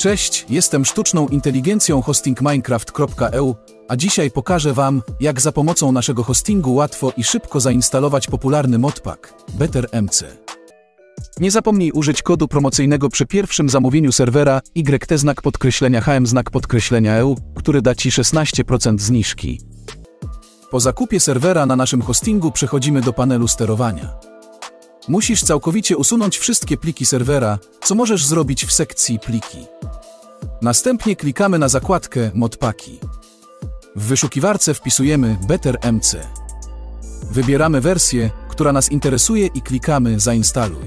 Cześć, jestem sztuczną inteligencją hostingminecraft.eu, a dzisiaj pokażę Wam, jak za pomocą naszego hostingu łatwo i szybko zainstalować popularny modpack BetterMC. Nie zapomnij użyć kodu promocyjnego przy pierwszym zamówieniu serwera YT_HM_EU, który da Ci 16% zniżki. Po zakupie serwera na naszym hostingu przechodzimy do panelu sterowania. Musisz całkowicie usunąć wszystkie pliki serwera, co możesz zrobić w sekcji pliki. Następnie klikamy na zakładkę modpaki. W wyszukiwarce wpisujemy BetterMC. Wybieramy wersję, która nas interesuje i klikamy zainstaluj.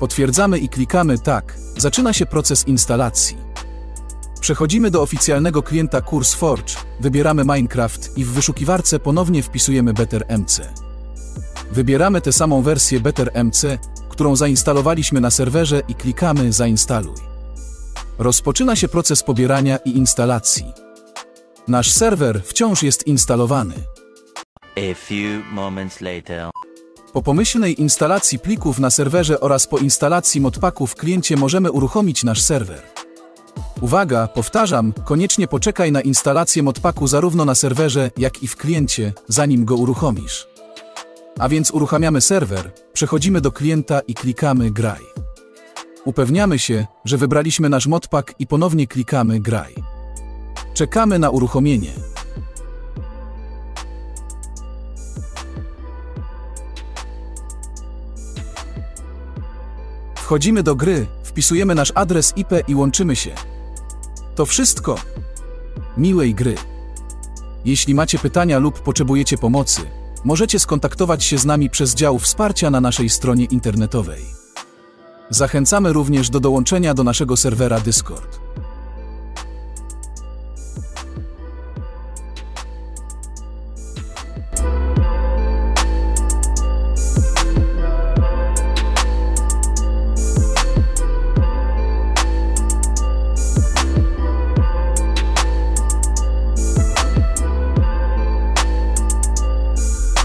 Potwierdzamy i klikamy tak, zaczyna się proces instalacji. Przechodzimy do oficjalnego klienta CurseForge, wybieramy Minecraft i w wyszukiwarce ponownie wpisujemy BetterMC. Wybieramy tę samą wersję BetterMC, którą zainstalowaliśmy na serwerze i klikamy zainstaluj. Rozpoczyna się proces pobierania i instalacji. Nasz serwer wciąż jest instalowany. A few moments later. Po pomyślnej instalacji plików na serwerze oraz po instalacji modpacku w kliencie możemy uruchomić nasz serwer. Uwaga, powtarzam, koniecznie poczekaj na instalację modpacku zarówno na serwerze, jak i w kliencie, zanim go uruchomisz. A więc uruchamiamy serwer, przechodzimy do klienta i klikamy graj. Upewniamy się, że wybraliśmy nasz modpack i ponownie klikamy graj. Czekamy na uruchomienie. Wchodzimy do gry, wpisujemy nasz adres IP i łączymy się. To wszystko. Miłej gry. Jeśli macie pytania lub potrzebujecie pomocy, możecie skontaktować się z nami przez dział wsparcia na naszej stronie internetowej. Zachęcamy również do dołączenia do naszego serwera Discord.